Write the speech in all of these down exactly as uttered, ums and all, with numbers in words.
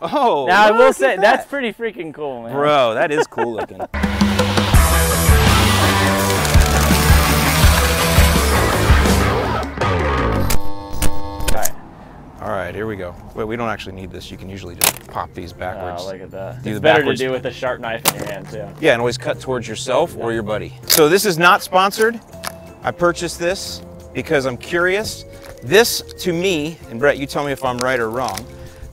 Oh, now I will say that. That's pretty freaking cool, man. Bro, that is cool looking. All right, here we go. Wait, we don't actually need this. You can usually just pop these backwards. Oh, look at that. Do it's better backwards. To do with a sharp knife in your hand, too. Yeah, and always cut towards yourself or your buddy. So this is not sponsored. I purchased this because I'm curious. This, to me, and Brett, you tell me if I'm right or wrong,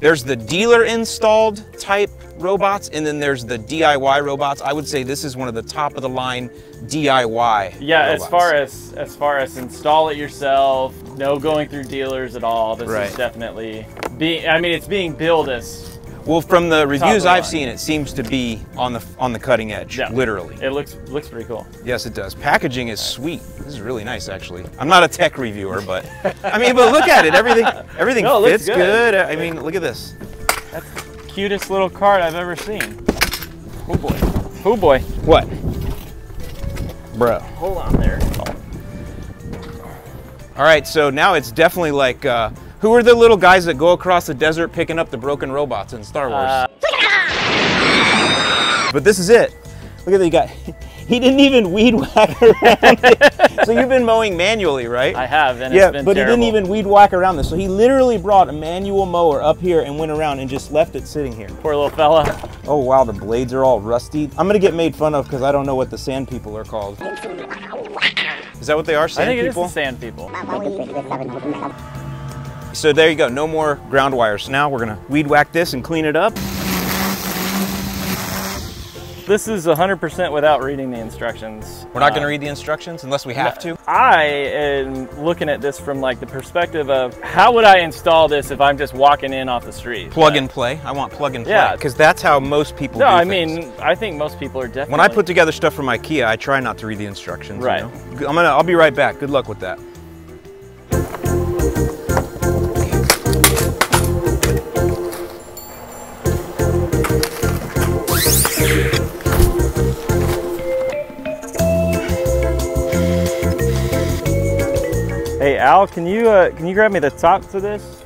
there's the dealer-installed type robots, and then there's the D I Y robots. I would say this is one of the top-of-the-line D I Y Yeah, robots. as far as as far as install it yourself, no going through dealers at all. This right. is definitely being. I mean, it's being billed as. Well, from the reviews the I've line. seen, it seems to be on the on the cutting edge. Yeah. Literally, it looks looks pretty cool. Yes, it does. Packaging is sweet. This is really nice, actually. I'm not a tech reviewer, but I mean, but look at it. Everything everything no, it fits good. good. I mean, look at this. That's the cutest little cart I've ever seen. Oh boy. Oh boy. What? Bro. Hold on there. Oh. All right, so now it's definitely like, uh, who are the little guys that go across the desert picking up the broken robots in Star Wars? Uh. But this is it. Look at that, you got, he didn't even weed whack around it. So you've been mowing manually, right? I have, and yeah, it's been terrible. Yeah, but he didn't even weed whack around this. So he literally brought a manual mower up here and went around and just left it sitting here. Poor little fella. Oh wow, the blades are all rusty. I'm gonna get made fun of because I don't know what the sand people are called. Is that what they are, sand people? I think people? It is sand people. So there you go, no more ground wires. Now we're gonna weed whack this and clean it up. This is one hundred percent without reading the instructions. We're not uh, gonna read the instructions unless we have to? I am looking at this from like the perspective of how would I install this if I'm just walking in off the street? Plug but, and play, I want plug and play. Yeah. Because that's how most people no, do I things. mean, I think most people are definitely. When I put together stuff from IKEA, I try not to read the instructions. Right. You know? I'm gonna, I'll be right back, good luck with that. Hey Al, can you uh, can you grab me the top for this?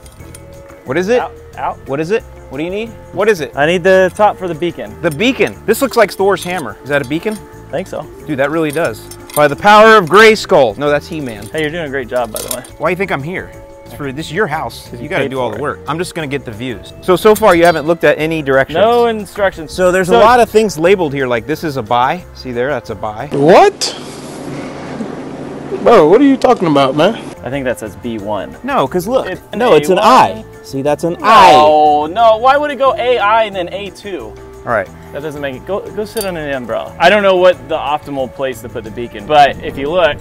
What is it? Al, Al, what is it? What do you need? What is it? I need the top for the beacon. The beacon. This looks like Thor's hammer. Is that a beacon? I think so. Dude, that really does. By the power of Grayskull. No, that's He-Man. Hey, you're doing a great job, by the way. Why do you think I'm here? It's for, this is your house. You, you got to do all the work. It. I'm just going to get the views. So so far you haven't looked at any directions. No instructions. So there's so, a lot of things labeled here. Like this is a buy. See there? That's a buy. What? Bro, what are you talking about, man? I think that says B one. No, because look. It's no, it's an I. See, that's an no, I. Oh, no. Why would it go A I and then A two? All right. That doesn't make it. Go, go sit under an umbrella. I don't know what the optimal place to put the beacon, but if you look,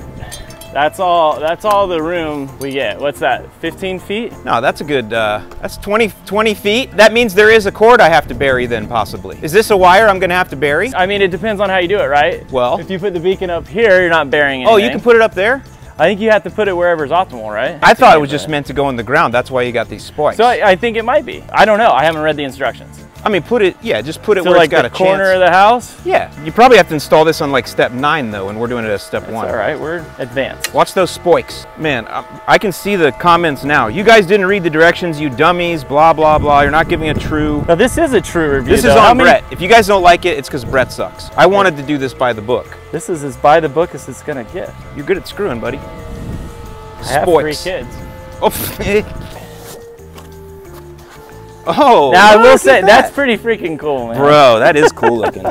that's all That's all the room we get. What's that, fifteen feet? No, that's a good, uh, that's twenty feet. That means there is a cord I have to bury then, possibly. Is this a wire I'm gonna have to bury? I mean, it depends on how you do it, right? Well. If you put the beacon up here, you're not burying anything. Oh, you can put it up there? I think you have to put it wherever is optimal, right? I thought it was just meant to go in the ground. That's why you got these spikes. So I, I think it might be. I don't know. I haven't read the instructions. I mean, put it, yeah, just put it so where like it's got a chance. So like the corner of the house? Yeah. You probably have to install this on like step nine though, and we're doing it as step That's one. All right, we're advanced. Watch those spikes. Man, I, I can see the comments now. You guys didn't read the directions, you dummies, blah, blah, blah. You're not giving a true. Now this is a true review This though. is on I mean, Brett. If you guys don't like it, it's because Brett sucks. I wanted to do this by the book. This is as by the book as it's gonna get. You're good at screwing, buddy. I have three kids. Oh, Oh, now I will say that. That's pretty freaking cool, man. Bro, that is cool looking.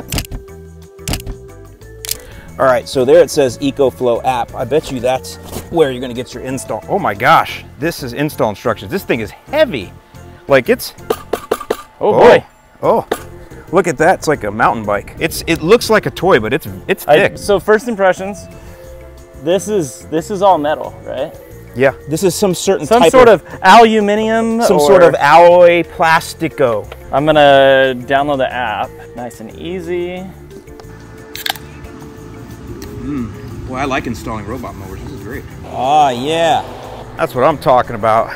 All right, so there it says EcoFlow app. I bet you that's where you're gonna get your install. Oh my gosh, this is install instructions. This thing is heavy. Like it's, oh, oh boy. Oh, look at that, it's like a mountain bike. It's It looks like a toy, but it's it's thick. I, so first impressions, this is this is all metal, right? Yeah. This is some certain some type sort of, of aluminium. Some or sort of alloy plastico. I'm gonna download the app. Nice and easy. Mm. Boy, I like installing robot mowers. This is great. Oh yeah. That's what I'm talking about.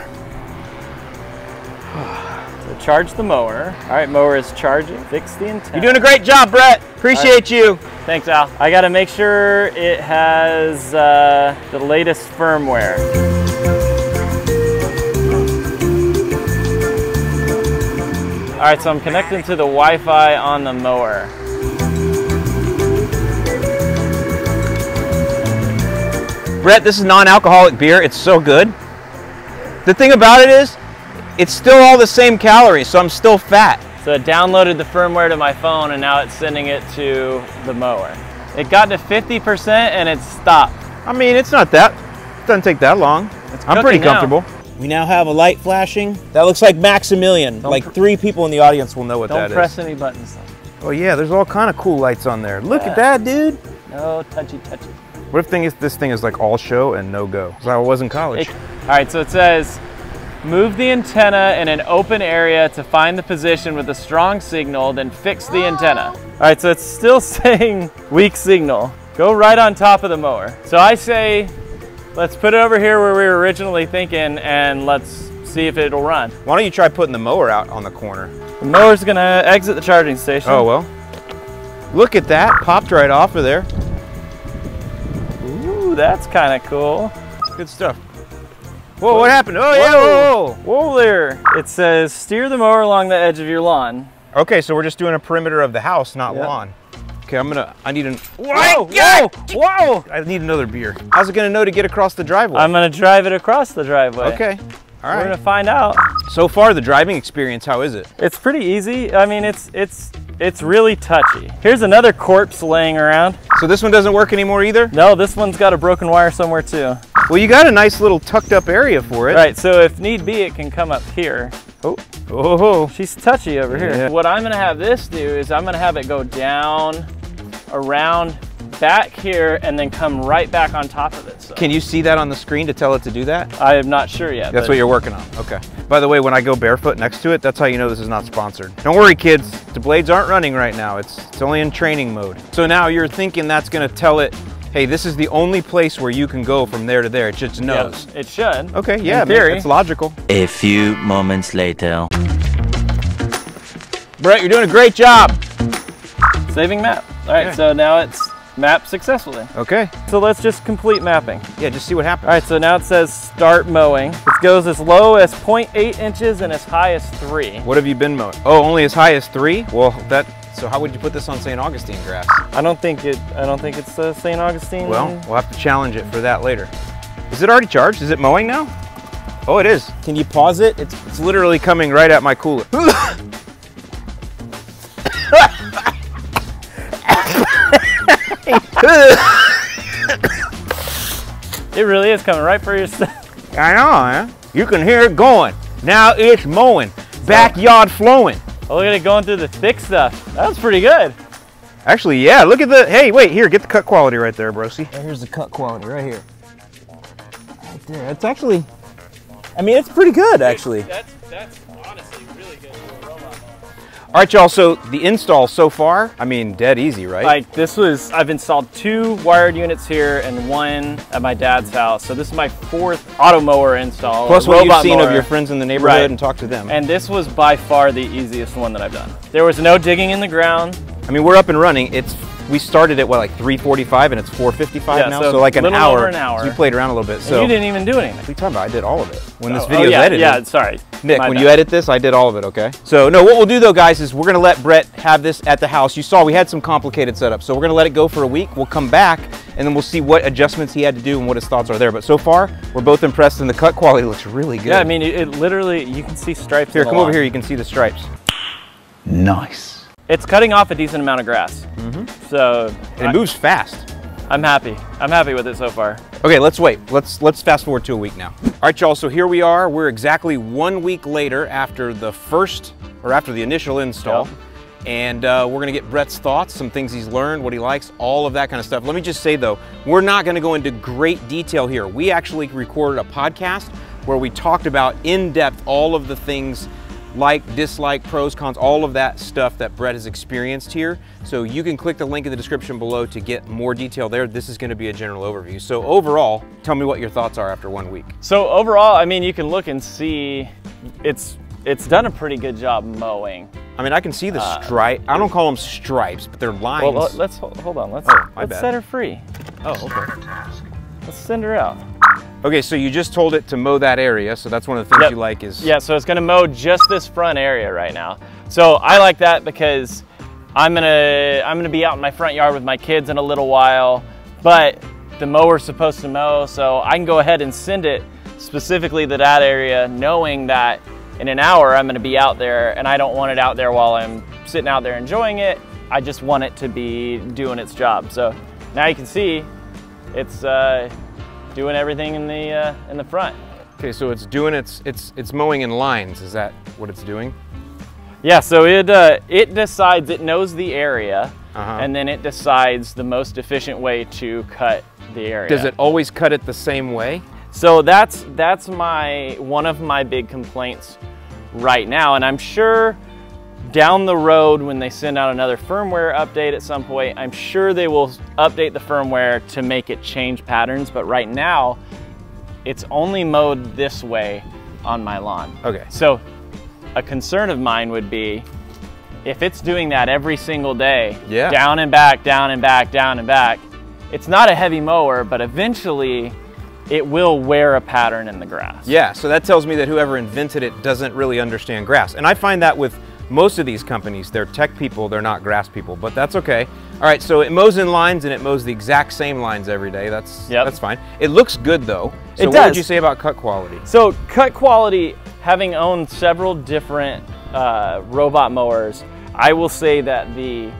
So charge the mower. All right, mower is charging. Fix the antenna. You're doing a great job, Brett. Appreciate right. you. Thanks, Al. I gotta make sure it has uh, the latest firmware. Alright, so I'm connected to the Wi-Fi on the mower. Brett, this is non-alcoholic beer. It's so good. The thing about it is, it's still all the same calories, so I'm still fat. So it downloaded the firmware to my phone, and now it's sending it to the mower. It got to fifty percent and it stopped. I mean, it's not that. It doesn't take that long. It's I'm pretty comfortable. Now. We now have a light flashing. That looks like Maximilian. Don't like three people in the audience will know what that is. Don't press any buttons. Oh yeah, there's all kind of cool lights on there. Look yeah. at that, dude. No touchy touchy. What if thing is, this thing is like all show and no go? Because I was in college. It, all right, so it says, move the antenna in an open area to find the position with a strong signal, then fix the antenna. All right, so it's still saying weak signal. Go right on top of the mower. So I say, let's put it over here where we were originally thinking and let's see if it'll run. Why don't you try putting the mower out on the corner? The mower's gonna exit the charging station. Oh, well. Look at that, popped right off of there. Ooh, that's kind of cool. Good stuff. Whoa, what happened? Oh, whoa. yeah, whoa. Whoa there. It says, steer the mower along the edge of your lawn. Okay, so we're just doing a perimeter of the house, not yep. lawn. Okay, I'm gonna, I need an, whoa, whoa, whoa! I need another beer. How's it gonna know to get across the driveway? I'm gonna drive it across the driveway. Okay, all right. We're gonna find out. So far, the driving experience, how is it? It's pretty easy. I mean, it's it's it's really touchy. Here's another corpse laying around. So this one doesn't work anymore either? No, this one's got a broken wire somewhere too. Well, you got a nice little tucked up area for it. Right, so if need be, it can come up here. Oh, oh. She's touchy over here. Yeah. What I'm gonna have this do is I'm gonna have it go down, around back here and then come right back on top of it. So. Can you see that on the screen to tell it to do that? I am not sure yet. That's what you're working on, okay. By the way, when I go barefoot next to it, that's how you know this is not sponsored. Don't worry kids, the blades aren't running right now. It's, it's only in training mode. So now you're thinking that's gonna tell it, hey, this is the only place where you can go from there to there. It just knows. Yeah, it should. Okay, yeah, in theory. It's logical. A few moments later. Brett, you're doing a great job. Saving map. All right, okay. So now it's mapped successfully. Okay. So let's just complete mapping. Yeah, just see what happens. All right, so now it says start mowing. It goes as low as zero point eight inches and as high as three. What have you been mowing? Oh, only as high as three? Well, that. So how would you put this on Saint Augustine grass? I don't think it. I don't think it's uh, Saint Augustine. Well, we'll have to challenge it for that later. Is it already charged? Is it mowing now? Oh, it is. Can you pause it? It's, it's literally coming right at my cooler. It really is coming right for your stuff. I know, huh? You can hear it going. Now it's mowing. Backyard flowing. Oh, look at it going through the thick stuff. That was pretty good. Actually, yeah, look at the, hey, wait, here, get the cut quality right there, Brosie. Right, here's the cut quality right here. Right there, it's actually, I mean, it's pretty good, actually. That's, that's honestly really good. All right, y'all, so the install so far, I mean, dead easy, right? Like this was, I've installed two wired units here and one at my dad's house. So this is my fourth auto mower install. Plus what you've seen mower. of your friends in the neighborhood right. and talked to them. And this was by far the easiest one that I've done. There was no digging in the ground. I mean, we're up and running. It's We started at what, like three forty-five and it's four fifty-five yeah, now? So, so like an hour, over an hour. So you played around a little bit. And so you didn't even do anything. What are you talking about? I did all of it. When oh, this video's oh, yeah, edited. Yeah, sorry. Nick, My when bad. you edit this, I did all of it, okay? So no, what we'll do though, guys, is we're gonna let Brett have this at the house. You saw we had some complicated setup. So we're gonna let it go for a week. We'll come back and then we'll see what adjustments he had to do and what his thoughts are there. But so far, we're both impressed and the cut quality looks really good. Yeah, I mean, it, it literally, you can see stripes. Here, come lawn. over here, you can see the stripes. Nice. It's cutting off a decent amount of grass. Mm-hmm. So and it I, moves fast. I'm happy. I'm happy with it so far. Okay, let's wait. Let's let's fast forward to a week now. All right, y'all, so here we are. We're exactly one week later after the first, or after the initial install. Yep. And uh, we're gonna get Brett's thoughts, some things he's learned, what he likes, all of that kind of stuff. Let me just say though, we're not gonna go into great detail here. We actually recorded a podcast where we talked about in depth all of the things like, dislike, pros, cons, all of that stuff that Brett has experienced here. So you can click the link in the description below to get more detail there. This is gonna be a general overview. So overall, tell me what your thoughts are after one week. So overall, I mean, you can look and see it's it's done a pretty good job mowing. I mean, I can see the uh, stripe. I don't call them stripes, but they're lines. Well, let's, hold on, let's, oh, let's set her free. Oh, okay. Let's send her out. Okay, so you just told it to mow that area, so that's one of the things yep. you like is... Yeah, so it's gonna mow just this front area right now. So I like that because I'm gonna, I'm gonna be out in my front yard with my kids in a little while, but the mower's supposed to mow, so I can go ahead and send it specifically to that area, knowing that in an hour I'm gonna be out there, and I don't want it out there while I'm sitting out there enjoying it. I just want it to be doing its job. So now you can see it's uh, doing everything in the uh, in the front. Okay, so it's doing its it's it's mowing in lines. Is that what it's doing? Yeah. So it uh, it decides, it knows the area, uh-huh. and then it decides the most efficient way to cut the area. Does it always cut it the same way? So that's that's my one of my big complaints right now, and I'm sure down the road when they send out another firmware update at some point, I'm sure they will update the firmware to make it change patterns, but right now it's only mowed this way on my lawn. Okay. So a concern of mine would be if it's doing that every single day, yeah. down and back, down and back, down and back, it's not a heavy mower, but eventually it will wear a pattern in the grass. Yeah, so that tells me that whoever invented it doesn't really understand grass. And I find that with most of these companies, they're tech people, they're not grass people, but that's okay. All right, so it mows in lines and it mows the exact same lines every day. That's yep. that's fine. It looks good though. So it does. What would you say about cut quality? So cut quality, having owned several different uh, robot mowers, I will say that the,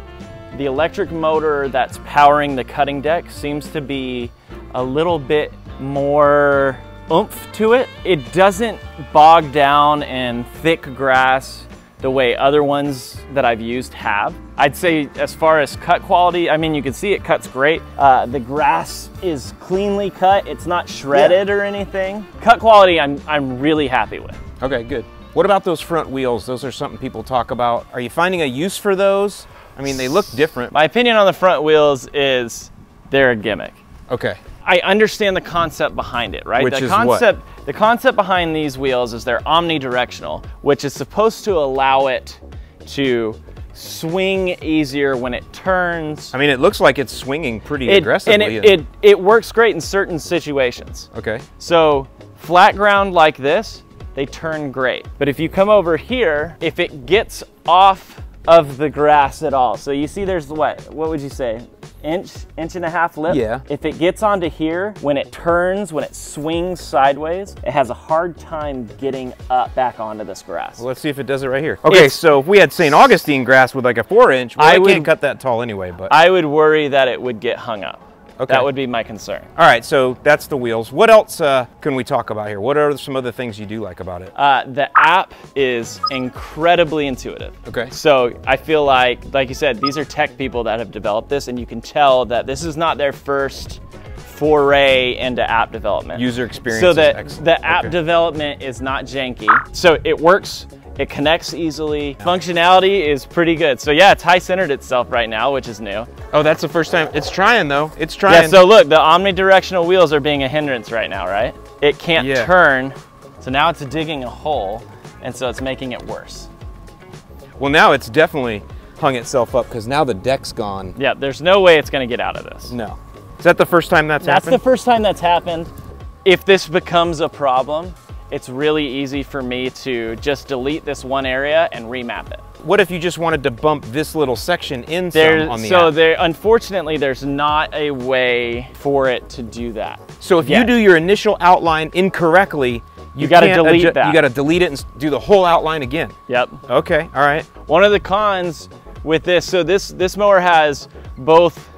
the electric motor that's powering the cutting deck seems to be a little bit more oomph to it. It doesn't bog down in thick grass the way other ones that I've used have. I'd say as far as cut quality, I mean, you can see it cuts great. Uh, the grass is cleanly cut. It's not shredded yeah. or anything. Cut quality, I'm, I'm really happy with. Okay, good. What about those front wheels? Those are something people talk about. Are you finding a use for those? I mean, they look different. My opinion on the front wheels is they're a gimmick. Okay. I understand the concept behind it, right? Which the is concept, what? The concept behind these wheels is they're omnidirectional, which is supposed to allow it to swing easier when it turns. I mean, it looks like it's swinging pretty it, aggressively. And it, and... It, it works great in certain situations. Okay. So flat ground like this, they turn great. But if you come over here, if it gets off of the grass at all, so you see there's what, what would you say? Inch, inch and a half lip. Yeah. If it gets onto here, when it turns, when it swings sideways, it has a hard time getting up back onto this grass. Well, let's see if it does it right here. Okay, it's, so if we had Saint Augustine grass with like a four inch, well, I, I would, can't cut that tall anyway, but. I would worry that it would get hung up. Okay. That would be my concern. All right, so that's the wheels. What else uh, can we talk about here? What are some other things you do like about it? Uh, the app is incredibly intuitive. Okay. So I feel like, like you said, these are tech people that have developed this, and you can tell that this is not their first foray into app development. User experience so that is excellent. The app okay. development is not janky. So it works. It connects easily. Functionality is pretty good. So yeah, it's high centered itself right now, which is new. Oh, that's the first time. It's trying though, it's trying. Yeah, so look, the omnidirectional wheels are being a hindrance right now, right? It can't yeah. turn. So now it's digging a hole, and so it's making it worse. Well, now it's definitely hung itself up because now the deck's gone. Yeah, there's no way it's gonna get out of this. No. Is that the first time that's, that's happened? That's the first time that's happened. If this becomes a problem, it's really easy for me to just delete this one area and remap it. What if you just wanted to bump this little section in some on the So app? There, unfortunately, there's not a way for it to do that. So if yet. you do your initial outline incorrectly, you, you gotta delete that. You gotta delete it and do the whole outline again. Yep. Okay, all right. One of the cons with this, so this, this mower has both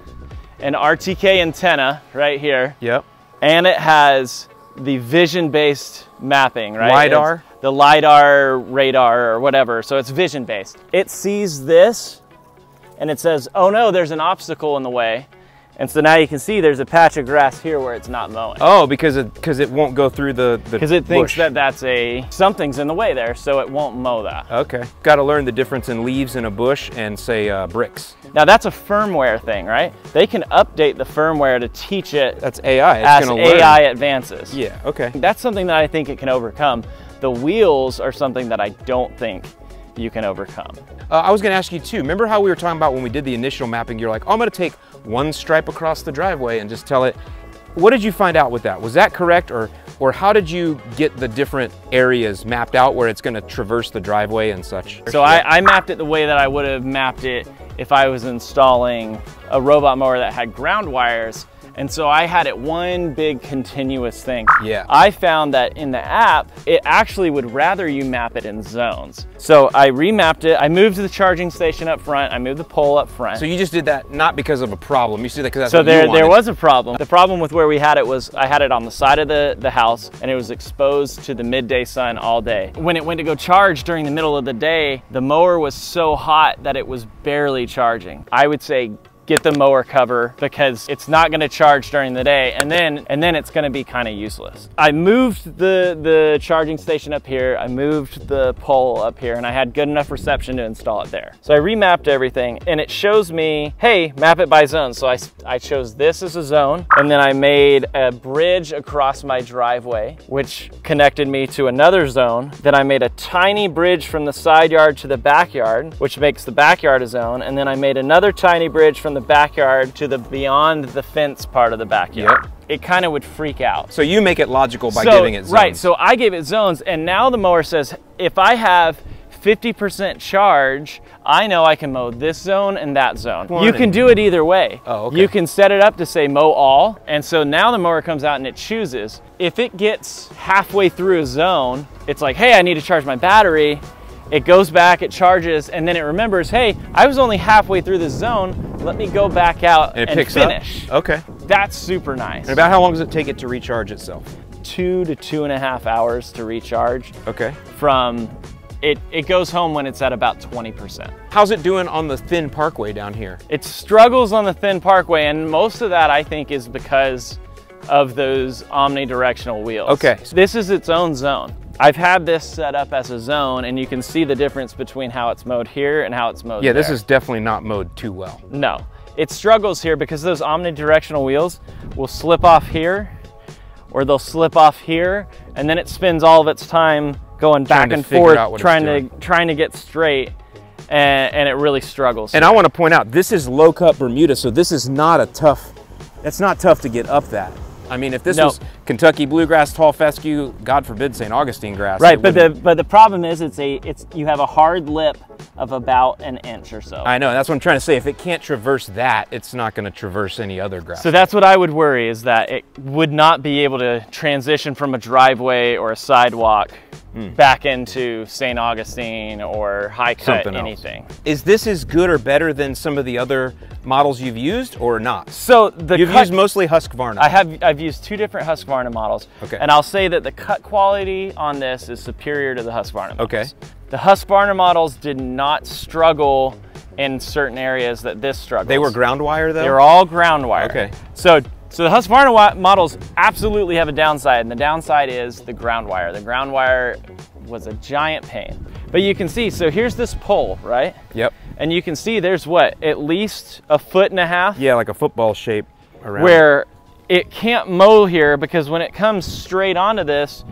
an R T K antenna right here. Yep. And it has the vision-based mapping, right? LIDAR? It's the LIDAR radar or whatever, so it's vision-based. It sees this and it says, oh no, there's an obstacle in the way. And so now you can see there's a patch of grass here where it's not mowing. Oh, because it, because it won't go through the bush. Because it thinks that that's a, something's in the way there, so it won't mow that. Okay. Got to learn the difference in leaves in a bush and say uh, bricks. Now that's a firmware thing, right? They can update the firmware to teach it. That's A I. It's as gonna A I learn. Advances. Yeah, okay. That's something that I think it can overcome. The wheels are something that I don't think you can overcome. Uh, I was gonna ask you too, remember how we were talking about when we did the initial mapping, you're like, oh, I'm gonna take one stripe across the driveway and just tell it, What did you find out with that? Was that correct, or or how did you get the different areas mapped out where it's going to traverse the driveway and such? So I, I mapped it the way that I would have mapped it if I was installing a robot mower that had ground wires, and so I had it one big continuous thing. Yeah. I found that in the app, it actually would rather you map it in zones. So I remapped it. I moved the charging station up front. I moved the pole up front. So you just did that not because of a problem. You just did that because that's so what there, you wanted. So there was a problem. The problem with where we had it was I had it on the side of the, the house, and it was exposed to the midday sun all day. When it went to go charge during the middle of the day, the mower was so hot that it was barely charging. I would say, get the mower cover because it's not gonna charge during the day, and then and then it's gonna be kind of useless. I moved the, the charging station up here, I moved the pole up here, and I had good enough reception to install it there. So I remapped everything, and it shows me, hey, map it by zone. So I, I chose this as a zone, and then I made a bridge across my driveway, which connected me to another zone. Then I made a tiny bridge from the side yard to the backyard, which makes the backyard a zone, and then I made another tiny bridge from the backyard to the beyond the fence part of the backyard. Yep. It kind of would freak out. So you make it logical by so, giving it zones. Right, so I gave it zones, and now the mower says, if I have fifty percent charge, I know I can mow this zone and that zone. Morning. You can do it either way. Oh, okay. You can set it up to say mow all, and so now the mower comes out and it chooses. If it gets halfway through a zone, it's like, hey, I need to charge my battery. It goes back, it charges, and then it remembers, hey, I was only halfway through this zone, let me go back out and, it and picks finish. Up. Okay. That's super nice. And about how long does it take it to recharge itself? Two to two and a half hours to recharge. Okay. From, it, it goes home when it's at about twenty percent. How's it doing on the thin parkway down here? It struggles on the thin parkway, and most of that I think is because of those omnidirectional wheels. Okay. This is its own zone. I've had this set up as a zone, and you can see the difference between how it's mowed here and how it's mowed there. Yeah, this is definitely not mowed too well. No, it struggles here because those omnidirectional wheels will slip off here, or they'll slip off here, and then it spends all of its time going back and forth trying to trying to get straight. And, and it really struggles. And I want to point out, this is low cut Bermuda, so this is not a tough, that's not tough to get up that. I mean, if this nope. was Kentucky bluegrass, tall fescue, God forbid Saint Augustine grass. Right, but the, but the problem is it's a, it's, you have a hard lip of about an inch or so. I know, that's what I'm trying to say. If it can't traverse that, it's not gonna traverse any other grass. So that's what I would worry, is that it would not be able to transition from a driveway or a sidewalk mm. back into Saint Augustine or high cut Something anything. Else. Is this as good or better than some of the other models you've used or not? So the You've cut, used mostly Husqvarna. I have, I've used two different Husqvarna models. Okay. And I'll say that the cut quality on this is superior to the Husqvarna models. Okay. The Husqvarna models did not struggle in certain areas that this struggles. They were ground wire though? They were all ground wire. Okay. So, so the Husqvarna models absolutely have a downside, and the downside is the ground wire. The ground wire was a giant pain. But you can see, so here's this pole, right? Yep. And you can see there's what, at least a foot and a half? Yeah, like a football shape around. Where it can't mow here because when it comes straight onto this,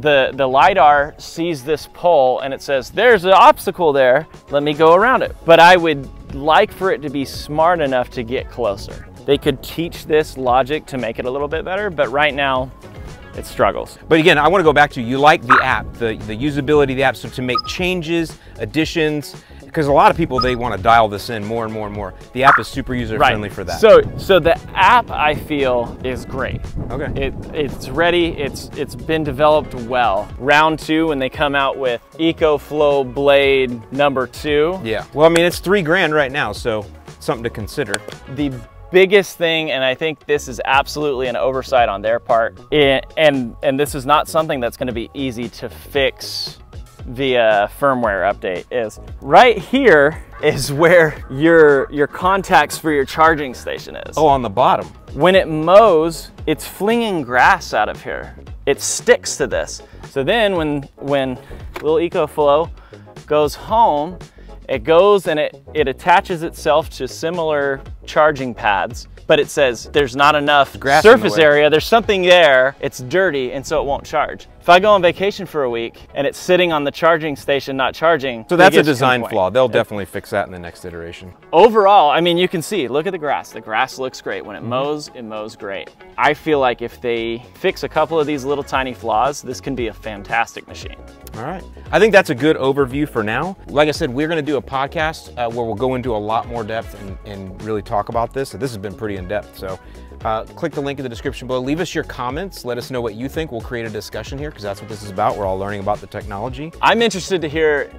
The, the LIDAR sees this pole and it says, there's an obstacle there, let me go around it. But I would like for it to be smart enough to get closer. They could teach this logic to make it a little bit better, but right now, it struggles. But again, I want to go back to, you like the app, the, the usability of the app, so to make changes, additions, because a lot of people, they want to dial this in more and more and more. The app is super user friendly right. for that. So, so the app I feel is great. Okay. It, it's ready, it's, it's been developed well. Round two, when they come out with EcoFlow Blade number two. Yeah, well, I mean, it's three grand right now, so something to consider. The biggest thing, and I think this is absolutely an oversight on their part, it, and, and this is not something that's gonna be easy to fix via firmware update, is right here is where your, your contacts for your charging station is. Oh, on the bottom. When it mows, it's flinging grass out of here. It sticks to this. So then when, when little EcoFlow goes home, it goes and it, it attaches itself to similar charging pads, but it says there's not enough grass surface area, there's something there, it's dirty, and so it won't charge. If I go on vacation for a week and it's sitting on the charging station not charging. So that's a design flaw. They'll definitely fix that in the next iteration. Overall, I mean, you can see, look at the grass. The grass looks great. When it mows, it mows great. I feel like if they fix a couple of these little tiny flaws, this can be a fantastic machine. All right. I think that's a good overview for now. Like I said, we're going to do a podcast uh, where we'll go into a lot more depth and, and really talk about this. So this has been pretty in-depth. So uh, click the link in the description below. Leave us your comments. Let us know what you think. We'll create a discussion here because that's what this is about. We're all learning about the technology. I'm interested to hear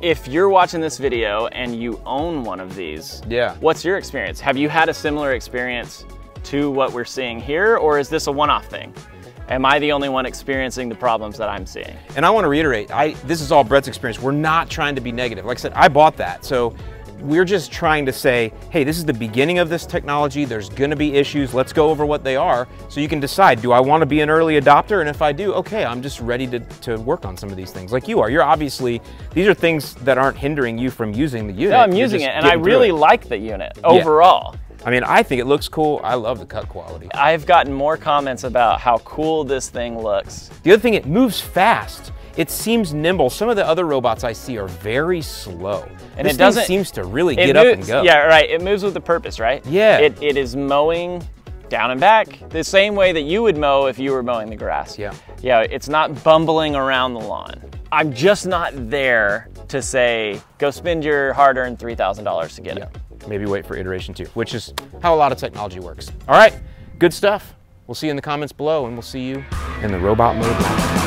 if you're watching this video and you own one of these. Yeah. What's your experience? Have you had a similar experience to what we're seeing here, or is this a one-off thing? Am I the only one experiencing the problems that I'm seeing? And I want to reiterate, I, this is all Brett's experience. We're not trying to be negative. Like I said, I bought that. So we're just trying to say, hey, this is the beginning of this technology. There's going to be issues. Let's go over what they are so you can decide, do I want to be an early adopter? And if I do, okay, I'm just ready to, to work on some of these things like you are. You're obviously, these are things that aren't hindering you from using the unit. No, I'm You're using it and I really it. like the unit overall. Yeah. I mean, I think it looks cool. I love the cut quality. I've gotten more comments about how cool this thing looks. The other thing, it moves fast. It seems nimble. Some of the other robots I see are very slow. And this it doesn't seems to really get moves, up and go. Yeah, right. It moves with a purpose, right? Yeah. It, it is mowing down and back the same way that you would mow if you were mowing the grass. Yeah. Yeah, it's not bumbling around the lawn. I'm just not there to say, go spend your hard-earned three thousand dollars to get yeah. it. Maybe wait for iteration two, which is how a lot of technology works. All right, good stuff. We'll see you in the comments below, and we'll see you in the robot mode.